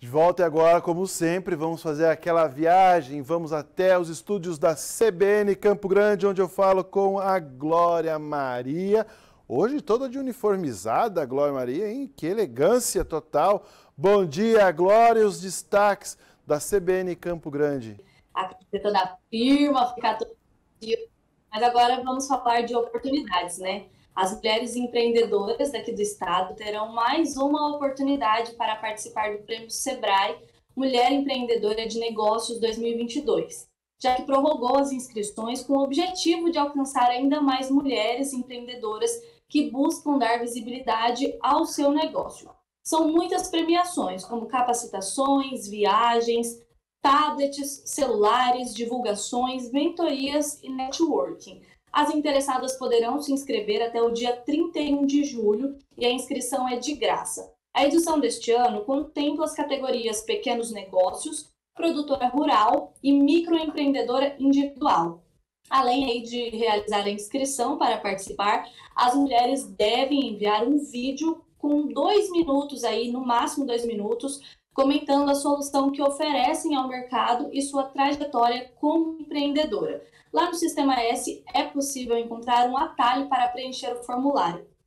De volta agora, como sempre, vamos fazer aquela viagem, vamos até os estúdios da CBN Campo Grande, onde eu falo com a Glória Maria. Hoje toda de uniformizada, a Glória Maria, hein? Que elegância total. Bom dia, Glória, os destaques da CBN Campo Grande. Aqui tentando a firma, ficar todo dia, mas agora vamos falar de oportunidades, né? As mulheres empreendedoras daqui do estado terão mais uma oportunidade para participar do Prêmio Sebrae Mulher Empreendedora de Negócios 2022, já que prorrogou as inscrições com o objetivo de alcançar ainda mais mulheres empreendedoras que buscam dar visibilidade ao seu negócio. São muitas premiações, como capacitações, viagens, tablets, celulares, divulgações, mentorias e networking. As interessadas poderão se inscrever até o dia 31 de julho e a inscrição é de graça. A edição deste ano contempla as categorias Pequenos Negócios, Produtora Rural e Microempreendedora Individual. Além aí de realizar a inscrição para participar, as mulheres devem enviar um vídeo com 2 minutos, aí, no máximo 2 minutos, comentando a solução que oferecem ao mercado e sua trajetória como empreendedora. Lá no Sistema S é possível encontrar um atalho para preencher o formulário.